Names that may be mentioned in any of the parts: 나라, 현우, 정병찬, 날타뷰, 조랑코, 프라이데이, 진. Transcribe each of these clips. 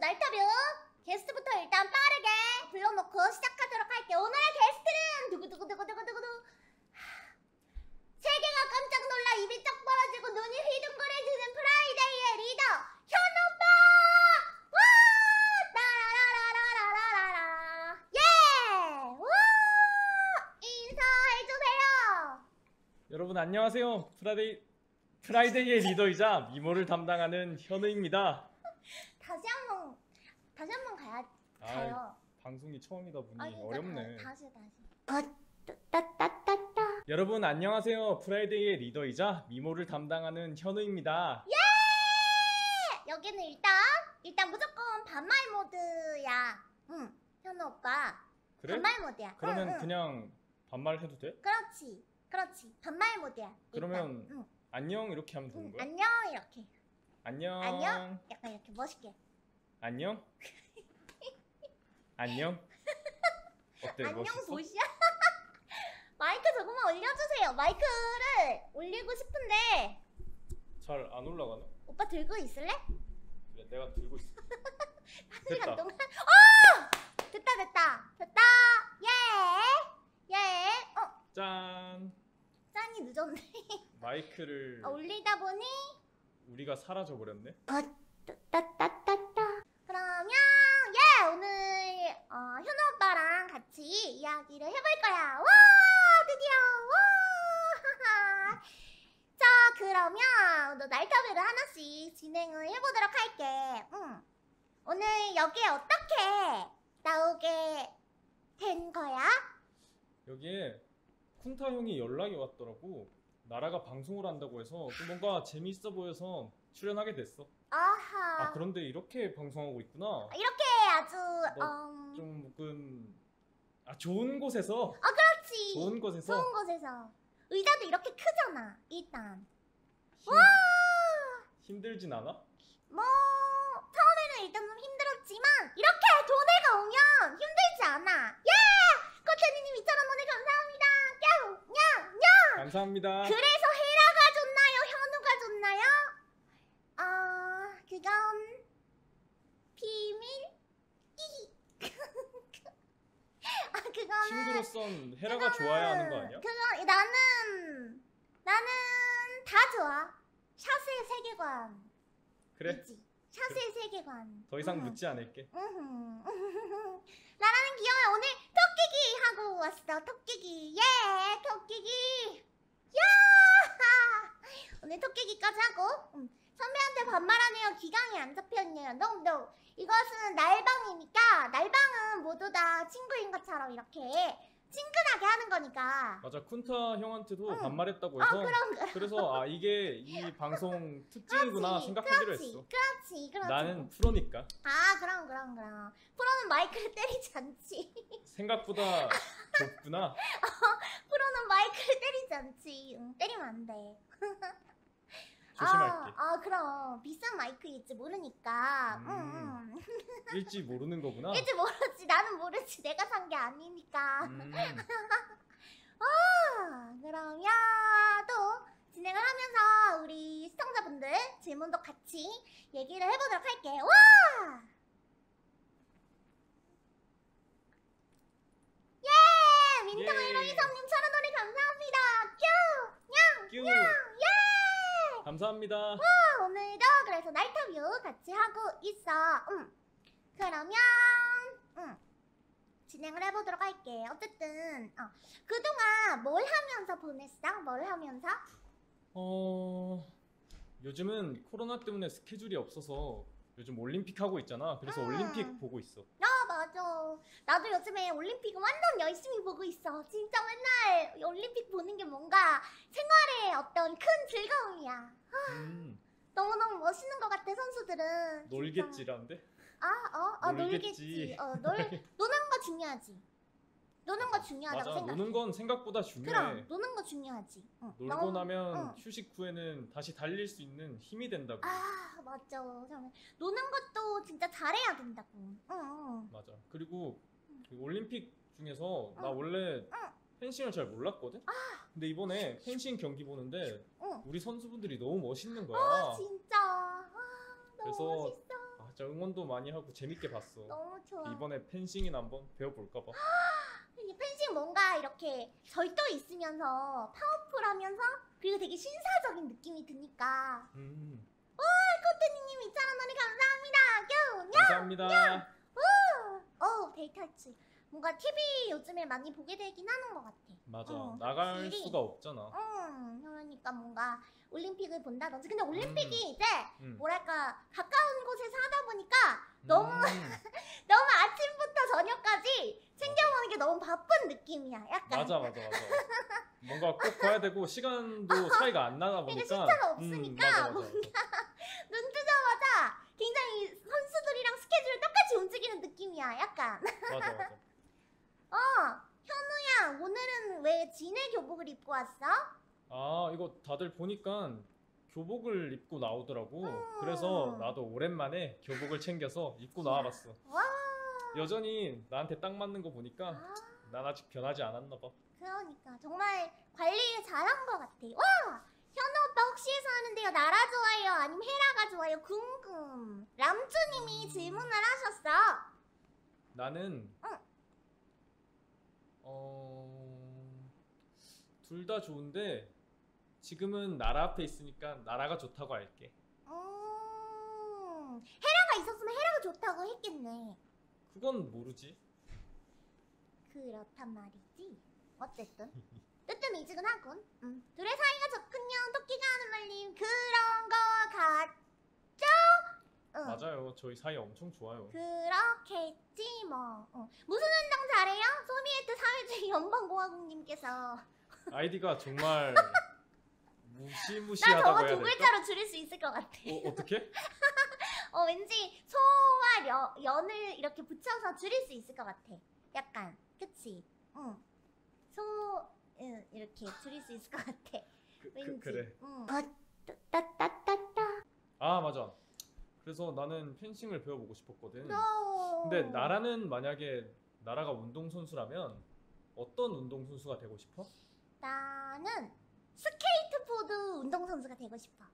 날타뷰 게스트부터 일단 빠르게 불러놓고 시작하도록 할게요. 오늘의 게스트는 두구두구두구두구두구 세계가 깜짝 놀라 입이 쩍 벌어지고 눈이 휘둥그레지는 프라이데이의 리더 현우빠! 와! 따라라라라라라라 예! 와! 인사해주세요! 여러분 안녕하세요. 프라이데이의 리더이자 미모를 담당하는 현우입니다. 다시 한번 가요. 방송이 처음이다 보니 어렵네. 다시. 여러분 안녕하세요. 프라이데이의 리더이자 미모를 담당하는 현우입니다. 예! 여기는 일단 무조건 반말 모드야. 응, 현우 오빠. 그래? 반말 모드야. 그러면 응. 그냥 반말 해도 돼? 그렇지. 반말 모드야. 그러면 응. 안녕 이렇게 하면 되는 거야? 안녕 이렇게. 안녕. 약간 이렇게 멋있게. 안녕. 안녕. 어때? 안녕 보시야. 마이크 조금만 올려주세요. 마이크를 올리고 싶은데 잘 안 올라가네. 오빠 들고 있을래? 그래, 내가 들고 있어. 한 시간 동안. 오! 됐다. 예. 짠. 짠이 늦었네. 마이크를 올리다 보니 우리가 사라져 버렸네. 그러면 예 오늘 현우 오빠랑 같이 이야기를 해볼 거야. 와! 드디어! 와! 자 그러면 날타뷰를 하나씩 진행을 해보도록 할게. 오늘 여기에 어떻게 나오게 된 거야? 여기에 쿤타 형이 연락이 왔더라고. 나라가 방송을 한다고 해서 뭔가 재미있어 보여서 출연하게 됐어. 아하. 아 그런데 이렇게 방송하고 있구나. 이렇게 아주 좀 좋은 곳에서. 아 그렇지. 좋은 곳에서. 의자도 이렇게 크잖아. 일단. 와. 힘들진 않아? 뭐 처음에는 일단 좀 힘들었지만 이렇게 돈을 오면 힘들지 않아. 예! 코트니님 2,000원 오늘 감사합니다. 냥! 감사합니다. 그래서 헤라가 좋나요? 현우가 좋나요? 그건 비밀. 그거는 친구로선 헤라가 좋아야 하는 거 아니야? 그건 나는 다 좋아. 샤스의 세계관. 그래? 있지. 샤스의 그래. 세계관. 더 이상 묻지 않을게. 나라는 귀여워. 오늘 토끼기 하고 왔어. 토끼기. 예, 토끼기. 야! 오늘 토끼기까지 하고. 선배한테 반말하네요. 기강이 안 잡혔네요. No. 이것은 날방이니까 날방은 모두 다 친구인 것처럼 이렇게 친근하게 하는 거니까. 맞아. 쿤타 형한테도 반말했다고 해서 그래서 아 이게 이 방송 특징이구나 생각하기로 했어. 그렇지. 나는 프로니까. 아 그럼. 프로는 마이크를 때리지 않지. 생각보다 좋구나. 프로는 마이크를 때리지 않지. 때리면 안 돼. 조심할게. 그럼 비싼 마이크일지 모르니까. 일지 모르는 거구나. 일지 모르지. 나는 모르지. 내가 산 게 아니니까. 그러면 또 진행을 하면서 우리 시청자분들 질문도 같이 얘기를 해보도록 할게. 와! 예! 민통이로 이성님 1,000원 오늘 감사합니다. 뀨! 예! 감사합니다. 와, 오늘도 그래서 날타뷰 같이 하고 있어. 그러면 진행을 해보도록 할게. 어쨌든 그동안 뭘 하면서 보냈어? 뭘 하면서? 요즘은 코로나 때문에 스케줄이 없어서 요즘 올림픽 하고 있잖아. 그래서 올림픽 보고 있어. 아 맞아. 나도 요즘에 올림픽 완전 열심히 보고 있어. 진짜 맨날 올림픽 보는 게 뭔가 생활의 어떤 큰 즐거움이야. 너무너무 멋있는 것 같아. 선수들은 놀겠지라는데? 놀겠지. 노는 거 중요하지. 노는 거 중요하다고 생각해. 맞아. 노는 건 생각보다 중요해. 그럼 노는 거 중요하지. 놀고 나면 휴식 후에는 다시 달릴 수 있는 힘이 된다고. 아 맞죠. 노는 것도 진짜 잘해야 된다고. 맞아. 그리고 그 올림픽 중에서 나 원래 펜싱을 잘 몰랐거든? 근데 이번에 펜싱 경기 보는데 우리 선수분들이 너무 멋있는 거야. 진짜. 너무 멋있어. 진짜 응원도 많이 하고 재밌게 봤어. 너무 좋아. 이번에 펜싱이나 한번 배워볼까 봐. 펜싱 뭔가 이렇게 절도 있으면서 파워풀하면서 그리고 되게 신사적인 느낌이 드니까. 오, 코트니님 2,000원 오늘 감사합니다. 요, 감사합니다. 요. 오, 데이터치. 뭔가 TV 요즘에 많이 보게 되긴 하는 것 같아. 맞아. 나갈 확실히. 수가 없잖아. 그러니까 뭔가 올림픽을 본다든지. 근데 올림픽이 이제 뭐랄까 가까운 곳에서 하다 보니까 너무 너무 아침부터 저녁까지 챙겨보는 게 너무 바쁜 느낌이야. 약간. 맞아. 뭔가 꼭 봐야 되고 시간도 차이가 안 나다 보니까. 시차가 없으니까 맞아. 뭔가 눈 뜨자마자 굉장히 선수들이랑 스케줄을 똑같이 움직이는 느낌이야. 약간. 맞아. 현우야, 오늘은 왜 진의 교복을 입고 왔어? 아, 이거 다들 보니까 교복을 입고 나오더라고. 그래서 나도 오랜만에 교복을 챙겨서 입고 나와봤어. 와. 여전히 나한테 딱 맞는 거 보니까 난 아직 변하지 않았나 봐. 그러니까 정말 관리 잘한 거 같아. 와! 현우 오빠 혹시 해서 하는데요, 나라 좋아요 아니면 헤라가 좋아요? 궁금. 람쭈님이 질문을 하셨어. 나는 둘 다 좋은데 지금은 나라 앞에 있으니까 나라가 좋다고 할게. 헤라가 있었으면 헤라가 좋다고 했겠네. 그건 모르지. 그렇단 말이지. 어쨌든 뜨뜻미지근하군. 둘의 사이가 좋군요. 토끼가 하는 말님 그런 거 같죠? 맞아요. 저희 사이 엄청 좋아요. 그렇겠지 뭐. 무슨 운동 잘해요? 소비에트 사회주의 연방공화국님께서 아이디가 정말 무시무시하다고 해야 될까? 나 저거 두 글자로 줄일 수 있을 것 같아. 어떻게? 왠지 소와 연을 이렇게 붙여서 줄일 수 있을 것 같아. 약간. 그치? 소... 응, 이렇게 줄일 수 있을 것 같아. 왠지. 그래. 아, 맞아. 그래서 나는 펜싱을 배워보고 싶었거든. 근데 나라는 만약에 나라가 운동선수라면 어떤 운동선수가 되고 싶어? 나는 스케이트보드 운동선수가 되고 싶어.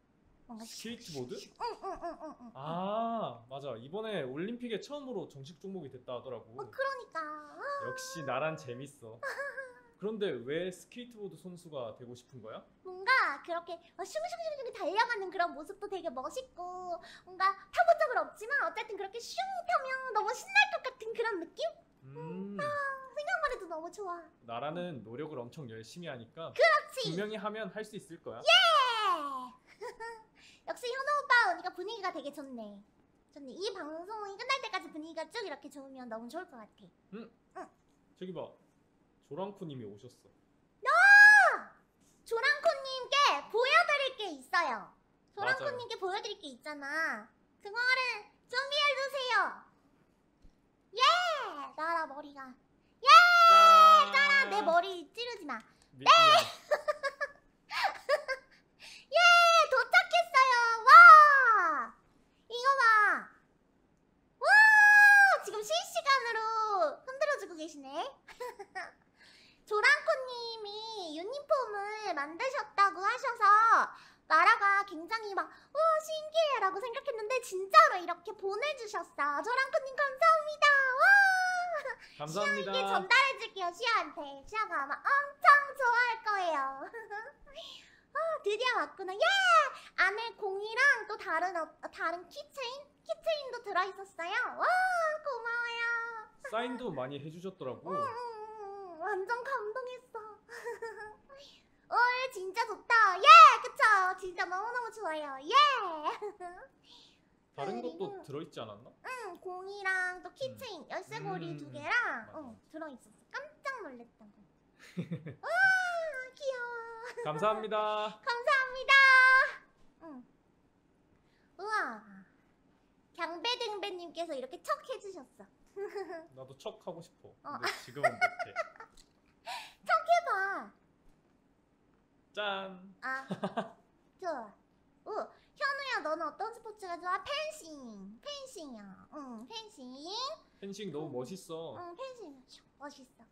뭔가 스케이트보드? 응. 아, 맞아. 이번에 올림픽에 처음으로 정식 종목이 됐다 하더라고. 그러니까. 역시 나란 재밌어. 그런데 왜 스케이트보드 선수가 되고 싶은 거야? 뭔가 그렇게 슝슝슝 달려가는 그런 모습도 되게 멋있고 뭔가 타본 적은 없지만 어쨌든 그렇게 슝 타면 너무 신날 것 같은 그런 느낌? 생각만 해도 너무 좋아. 나라는 노력을 엄청 열심히 하니까 그렇지! 분명히 하면 할 수 있을 거야. 예! 역시 현우 오빠 언니가 분위기가 되게 좋네. 좋네. 이 방송이 끝날 때까지 분위기가 쭉 이렇게 좋으면 너무 좋을 것 같아. 응. 저기 봐. 조랑코님이 오셨어. 조랑코님께 보여드릴 게 있어요. 조랑코님께 보여드릴 게 있잖아. 그거를 준비해주세요. 예! 나라 머리가. 예! 따라 내 머리 찌르지 마. 네! 예! 도착했어요. 와! 이거 봐. 와! 지금 실시간으로 흔들어주고 계시네. 조랑코님이 유니폼을 만드셨다고 하셔서 나라가 굉장히 막 와 신기해 라고 생각했는데 진짜로 이렇게 보내주셨어. 조랑코님 감사합니다. 와 감사합니다. 시아에게 전달해줄게요. 시아한테. 시아가 아마 엄청 좋아할 거예요. 드디어 왔구나. 예! 안에 공이랑 또 다른 키체인도 들어있었어요. 와 고마워요. 사인도 많이 해주셨더라고. 완전 감동했어. 올 진짜 좋다. 예! 그쵸? 진짜 너무너무 좋아요. 예! 다른 것도 들어있지 않았나? 응! 공이랑 또 키체인, 열쇠고리 2개랑 들어있었어. 깜짝 놀랬던 거. 와! 귀여워. 감사합니다. 감사합니다. 우와! 경배등배님께서 이렇게 척 해주셨어. 나도 척 하고 싶어. 근데 지금은 못해. 척 해봐. 짠. 아, 좋아. 오, 현우야, 너는 어떤 스포츠가 좋아? 펜싱이야. 응, 펜싱 너무 멋있어. 응, 펜싱 멋있어.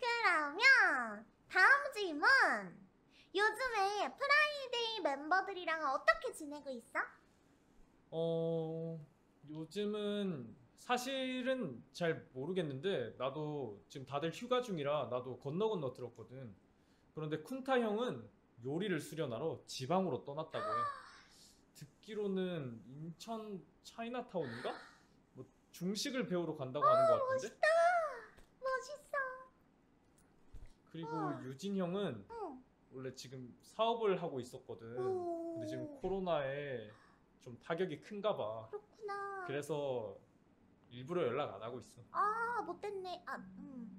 그러면 다음 질문. 요즘에 프라이데이 멤버들이랑 어떻게 지내고 있어? 요즘은 사실은 잘 모르겠는데 나도 지금 다들 휴가 중이라 나도 건너 들었거든. 그런데 쿤타 형은 요리를 수련하러 지방으로 떠났다고 해. 듣기로는 인천 차이나타운인가? 뭐 중식을 배우러 간다고 하는 것 같은데? 멋있다! 멋있어! 그리고 유진 형은 원래 지금 사업을 하고 있었거든. 근데 지금 코로나에 좀 타격이 큰가 봐. 그렇구나. 그래서 일부러 연락 안 하고 있어. 아, 못됐네. 아,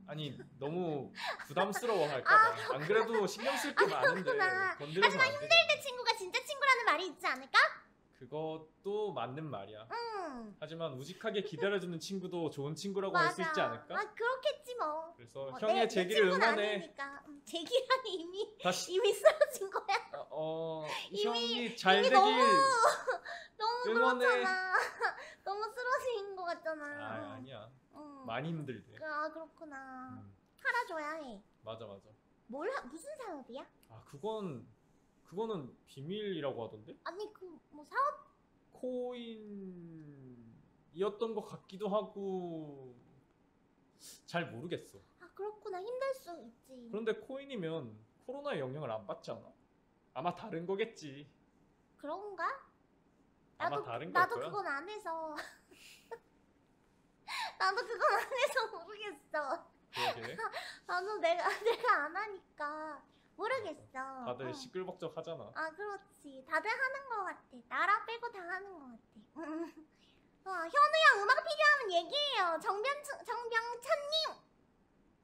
아니, 너무 부담스러워 할까봐. 안 그래도 신경 쓸 게 많은데 건드려서 안 되잖아. 힘들 때 친구가 진짜 친구라는 말이 있지 않을까? 그것도 맞는 말이야. 하지만 우직하게 기다려주는 친구도 좋은 친구라고 할 수 있지 않을까? 아, 그렇겠지 뭐. 그래서 형의 재기를 응원해. 재기라니 이미 쓰러진 거야. 형이 잘 되길 너무 응원해. 그렇잖아. 너무 쓰러진 거 같잖아. 아, 아니야. 많이 힘들대. 아, 그렇구나. 팔아줘야 해. 맞아. 무슨 사업이야? 아, 그거는 비밀이라고 하던데? 아니, 그 뭐 사업? 코인이었던 것 같기도 하고 잘 모르겠어. 아, 그렇구나. 힘들 수 있지. 그런데 코인이면 코로나의 영향을 안 받지 않아? 아마 다른 거겠지. 그런가? 나도 그건 안 해서 모르겠어. 그러게. 나도 내가 안 하니까 모르겠어. 다들 시끌벅적 하잖아. 아, 그렇지. 다들 하는 거 같아. 나라 빼고 다 하는 거 같아. 현우야, 음악 필요하면 얘기해요. 정병찬님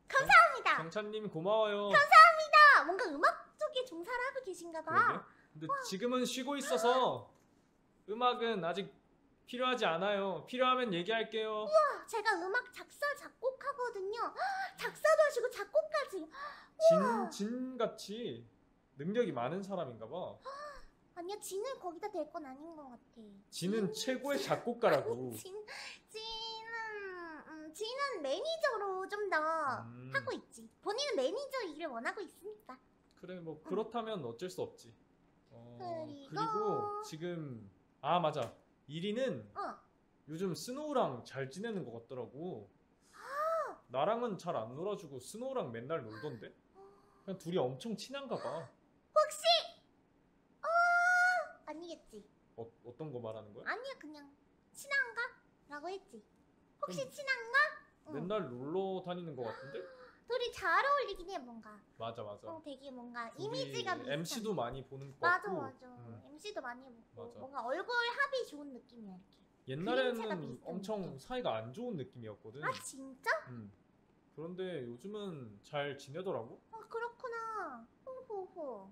감사합니다. 정찬님 고마워요. 감사합니다. 뭔가 음악 쪽에 종사를 하고 계신가 봐. 그러게? 근데 지금은 쉬고 있어서 음악은 아직 필요하지 않아요. 필요하면 얘기할게요. 우와, 제가 음악 작곡하거든요. 작사도 하시고 작곡까지. 진같이 능력이 많은 사람인가 봐. 아니야, 진은 거기다 될 건 아닌 것 같아. 진은 최고의 작곡가라고. 진은 매니저로 좀 더 하고 있지. 본인은 매니저 일을 원하고 있으니까. 그래, 뭐 그렇다면 어쩔 수 없지. 그리고 지금 맞아. 1위는 요즘 스노우랑 잘 지내는 것 같더라고. 나랑은 잘 안 놀아주고 스노우랑 맨날 놀던데? 그냥 둘이 엄청 친한가 봐. 혹시 아니겠지. 어떤 거 말하는 거야? 아니야, 그냥 친한가? 라고 했지. 혹시 친한가? 맨날 놀러 다니는 것 같은데? 둘이 잘 어울리긴 해, 뭔가. 맞아. 되게 뭔가 이미지가 비슷한. MC도 많이 보는 것 같고. 맞아. MC도 많이 보고. 맞아. 뭔가 얼굴 합이 좋은 느낌이야, 이렇게. 옛날에는 엄청 느낌. 사이가 안 좋은 느낌이었거든. 아, 진짜? 그런데 요즘은 잘 지내더라고. 아, 그렇구나. 호호호.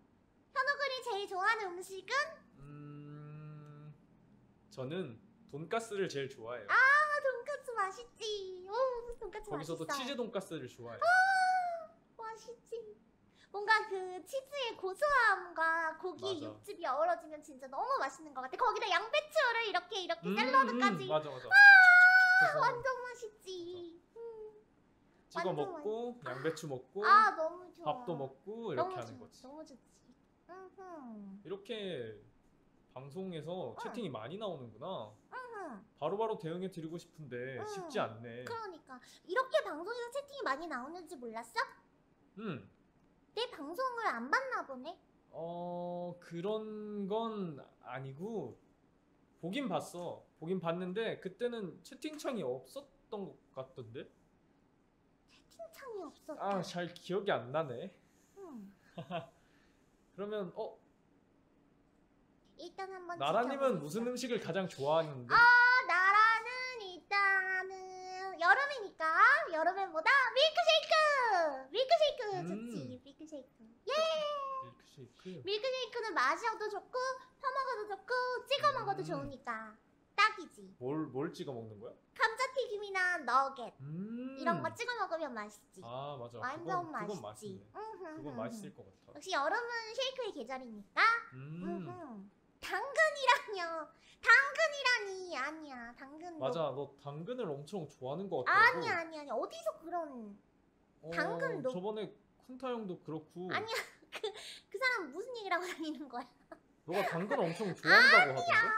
현우군이 제일 좋아하는 음식은? 저는 돈까스를 제일 좋아해요. 아, 돈까스 맛있지. 오, 돈까스 맛있어. 거기서도 치즈 돈까스를 좋아해요. 아, 맛있지. 뭔가 그 치즈의 고소함과 고기의 육즙이 어우러지면 진짜 너무 맛있는 것 같아. 거기다 양배추를 이렇게 샐러드까지. 맞아. 아, 완전 맛있지. 찍어 먹고 맛있어. 양배추 먹고. 아, 너무 좋아. 밥도 먹고 이렇게 하는 거지. 너무 좋지. 이렇게 방송에서 채팅이 많이 나오는구나. 바로바로 대응해 드리고 싶은데 쉽지 않네. 그러니까 이렇게 방송에서 채팅이 많이 나오는지 몰랐어? 내 방송을 안 봤나 보네? 그런 건 아니고 보긴 봤어. 보긴 봤는데 그때는 채팅창이 없었던 것 같던데? 채팅창이 없었다. 아, 잘 기억이 안 나네. 그러면 일단 한번 나라님은 무슨 음식을 가장 좋아하는데? 나라는 일단은 여름이니까 여름엔보다 밀크쉐이크 좋지. 밀크쉐이크는 마셔도 좋고 퍼먹어도 좋고 찍어먹어도 좋으니까 딱이지. 뭘 찍어먹는 거야? 감자튀김이나 너겟 이런 거 찍어먹으면 맛있지. 아, 맞아. 완전 그건 맛있지. 그건 맛있을 것 같아. 역시 여름은 쉐이크의 계절이니까. 당근이라뇨. 당근이라니. 아니야, 당근. 맞아, 너 당근을 엄청 좋아하는 것 같아. 아니 어디서 그런 당근 너. 저번에 쿤타 형도 그렇고. 아니야, 그 사람 무슨 얘기를 하고 다니는 거야? 너가 당근 엄청 좋아한다고 하던데? 아니야,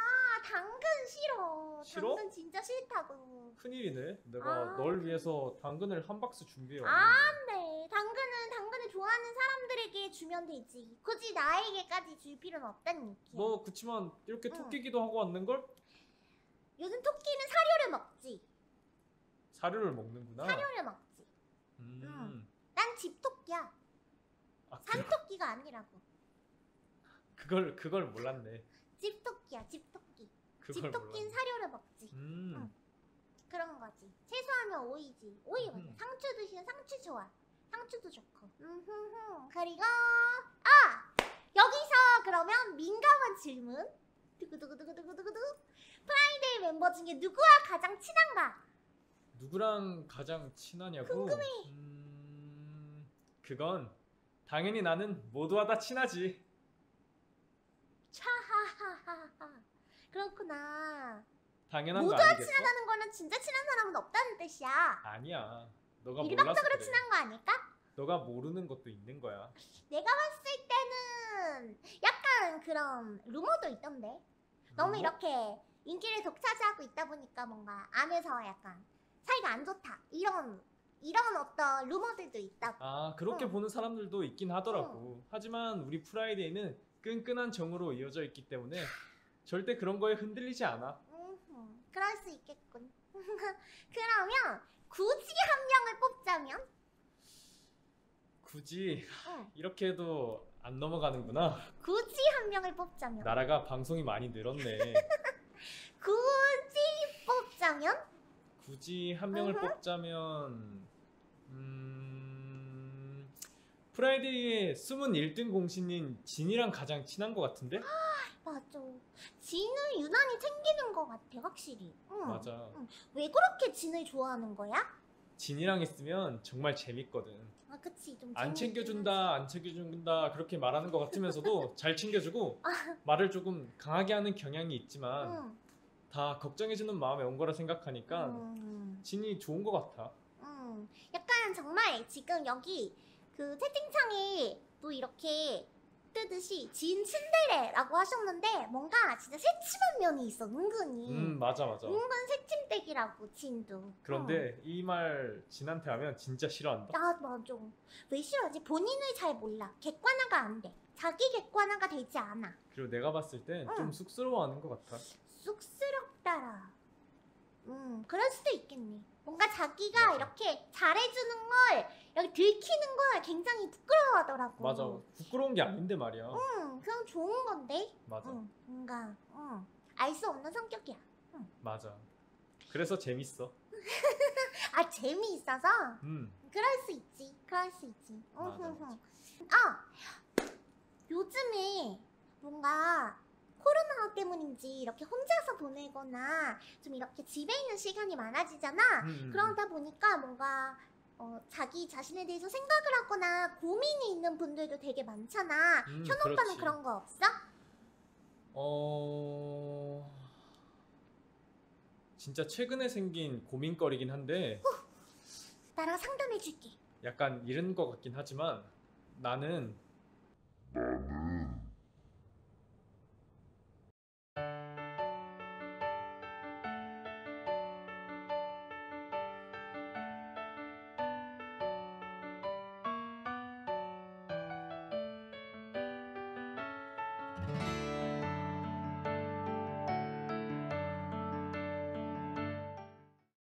당근 싫어. 싫어? 당근 진짜 싫다고. 큰일이네. 내가 널 위해서 당근을 한 박스 준비해 왔는데. 안돼. 당근을 좋아하는 사람들에게 주면 되지. 굳이 나에게까지 줄 필요는 없단 얘기야. 너 그치만 이렇게 토끼기도 하고 왔는걸? 요즘 토끼는 사료를 먹지. 사료를 먹는구나. 사료를 먹지. 난 집토끼야. 아, 산토끼가 아니라고. 그걸 몰랐네. 집토끼야, 집토끼. 집토끼는 사료를 먹지. 그런 거지. 채소하면 오이지. 오이 맞아. 상추 드시면 상추 좋아. 상추도 좋고. 그리고 여기서 그러면 민감한 질문. 두구두구두구두구두구. 프라이데이 멤버 중에 누구와 가장 친한가? 누구랑 가장 친하냐고? 궁금해. 그건 당연히 나는 모두와 다 친하지. 차하하하하. 그렇구나. 당연한 거 아니겠어? 모두와 친하다는 거는 진짜 친한 사람은 없다는 뜻이야. 아니야. 너가 일방적으로 그래. 친한 거 아닐까? 너가 모르는 것도 있는 거야. 내가 봤을 때는 약간 그런 루머도 있던데. 루머? 너무 이렇게 인기를 독차지하고 있다 보니까 뭔가 안에서 약간 사이가 안 좋다 이런 어떤 루머들도 있다고. 아, 그렇게 보는 사람들도 있긴 하더라고. 하지만 우리 프라이데이는 끈끈한 정으로 이어져 있기 때문에 절대 그런 거에 흔들리지 않아. 그럴 수 있겠군. 그러면 굳이 한 명을 뽑자면? 굳이 이렇게 해도 안 넘어가는구나. 굳이 한 명을 뽑자면? 나라가 방송이 많이 늘었네. 굳이 뽑자면? 굳이 한 명을 뽑자면 프라이데이의 숨은 1등 공신인 진이랑 가장 친한 것 같은데? 맞아. 진을 유난히 챙기는 것 같아, 확실히. 맞아. 왜 그렇게 진을 좋아하는 거야? 진이랑 있으면 정말 재밌거든. 아, 그치. 좀 안 챙겨준다, 안 챙겨준다 그렇게 말하는 것 같으면서도 잘 챙겨주고 말을 조금 강하게 하는 경향이 있지만 다 걱정해주는 마음에 온 거라 생각하니까 진이 좋은 것 같아. 약간 정말 지금 여기 그 채팅창에 또 이렇게 뜨듯이 진 신데레라고 하셨는데 뭔가 진짜 새침한 면이 있어, 은근히. 맞아. 은근 새침대기라고, 진도. 그런데 이 말 진한테 하면 진짜 싫어한다. 아, 맞아. 왜 싫어하지? 본인을 잘 몰라. 객관화가 안 돼. 자기 객관화가 되지 않아. 그리고 내가 봤을 땐 좀 쑥스러워하는 것 같아. 쑥스럽다라. 그럴 수도 있겠네. 뭔가 자기가 이렇게 잘해주는 걸 이렇게 들키는 걸 굉장히 부끄러워하더라고. 맞아. 부끄러운 게 아닌데 말이야. 그냥 좋은 건데. 맞아. 뭔가 알 수 없는 성격이야. 맞아. 그래서 재밌어. 아, 재미있어서? 그럴 수 있지. 그럴 수 있지. 맞아. 요즘에 뭔가 코로나 때문인지 이렇게 혼자서 보내거나 좀 이렇게 집에 있는 시간이 많아지잖아. 그러다 보니까 뭔가 자기 자신에 대해서 생각을 하거나 고민이 있는 분들도 되게 많잖아. 현우 오빠는 그런 거 없어? 진짜 최근에 생긴 고민거리긴 한데 나랑 상담해줄게. 약간 이른 것 같긴 하지만 나는